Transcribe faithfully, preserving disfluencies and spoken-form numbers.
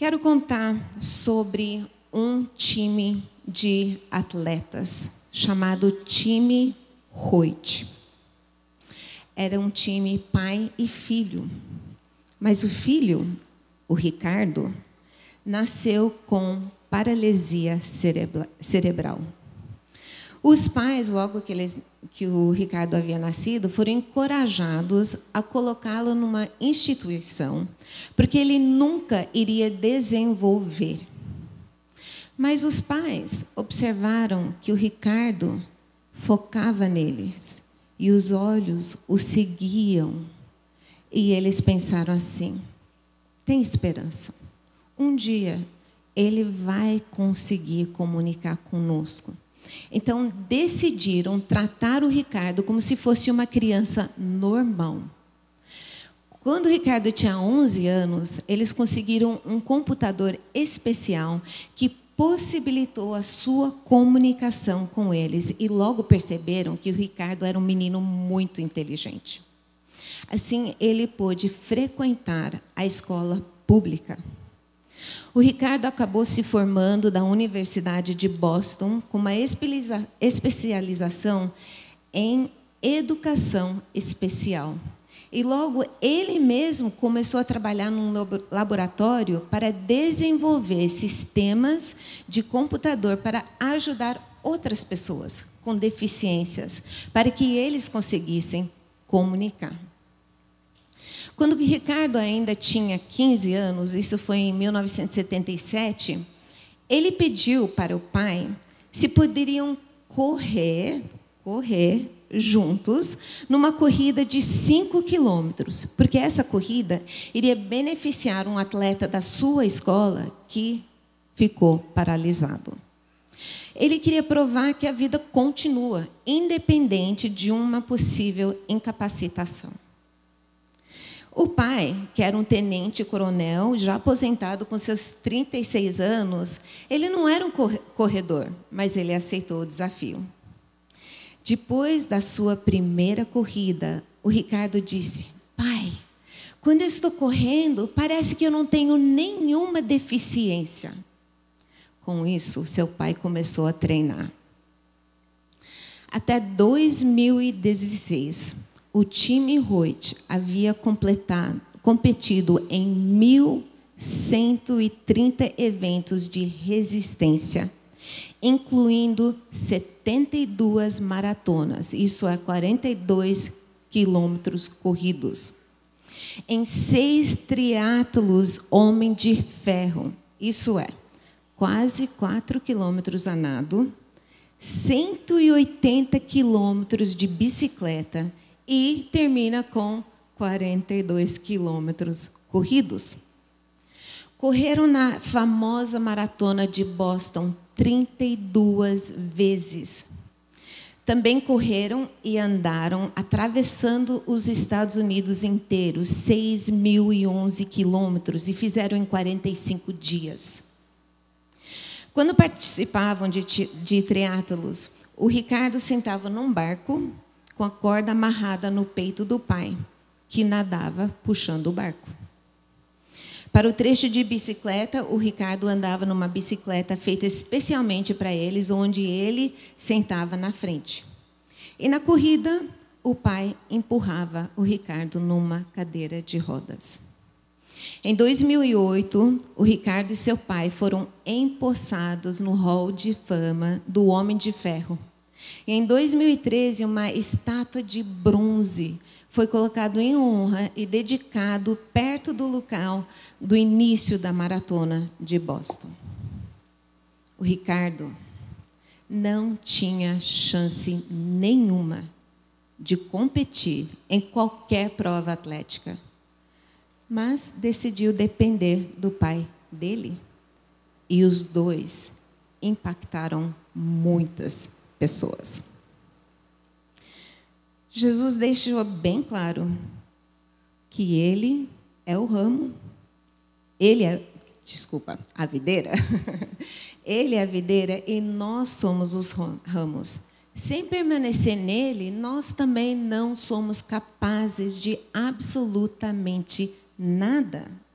Quero contar sobre um time de atletas chamado time Hoyt. Era um time pai e filho, mas o filho, o Ricardo, nasceu com paralisia cerebra cerebral. Os pais, logo que, eles, que o Ricardo havia nascido, foram encorajados a colocá-lo numa instituição, porque ele nunca iria desenvolver. Mas os pais observaram que o Ricardo focava neles, e os olhos o seguiam. E eles pensaram assim, tem esperança. Um dia ele vai conseguir comunicar conosco. Então, decidiram tratar o Ricardo como se fosse uma criança normal. Quando o Ricardo tinha onze anos, eles conseguiram um computador especial que possibilitou a sua comunicação com eles e logo perceberam que o Ricardo era um menino muito inteligente. Assim, ele pôde frequentar a escola pública. O Ricardo acabou se formando da Universidade de Boston com uma especialização em educação especial. E logo ele mesmo começou a trabalhar num laboratório para desenvolver sistemas de computador para ajudar outras pessoas com deficiências, para que eles conseguissem comunicar. Quando o Ricardo ainda tinha quinze anos, isso foi em mil novecentos e setenta e sete, ele pediu para o pai se poderiam correr, correr juntos numa corrida de cinco quilômetros, porque essa corrida iria beneficiar um atleta da sua escola que ficou paralisado. Ele queria provar que a vida continua, independente de uma possível incapacitação. O pai, que era um tenente-coronel, já aposentado com seus trinta e seis anos, ele não era um corredor, mas ele aceitou o desafio. Depois da sua primeira corrida, o Ricardo disse, pai, quando eu estou correndo, parece que eu não tenho nenhuma deficiência. Com isso, seu pai começou a treinar. Até dois mil e dezesseis, o time Reut havia completado, competido em mil cento e trinta eventos de resistência, incluindo setenta e duas maratonas, isso é quarenta e dois quilômetros corridos. Em seis triatlos Homem de Ferro, isso é quase quatro quilômetros a nado, cento e oitenta quilômetros de bicicleta, e termina com quarenta e dois quilômetros corridos. Correram na famosa maratona de Boston trinta e duas vezes. Também correram e andaram atravessando os Estados Unidos inteiros, seis mil e onze quilômetros, e fizeram em quarenta e cinco dias. Quando participavam de, de triatlos, o Ricardo sentava num barco, com a corda amarrada no peito do pai, que nadava puxando o barco. Para o trecho de bicicleta, o Ricardo andava numa bicicleta feita especialmente para eles, onde ele sentava na frente. E na corrida, o pai empurrava o Ricardo numa cadeira de rodas. Em dois mil e oito, o Ricardo e seu pai foram empossados no Hall de Fama do Homem de Ferro. E em dois mil e treze, uma estátua de bronze foi colocada em honra e dedicado perto do local do início da maratona de Boston. O Ricardo não tinha chance nenhuma de competir em qualquer prova atlética, mas decidiu depender do pai dele. E os dois impactaram muitas pessoas. pessoas. Jesus deixou bem claro que ele é o ramo, ele é, desculpa, a videira, ele é a videira e nós somos os ramos. Sem permanecer nele, nós também não somos capazes de absolutamente nada.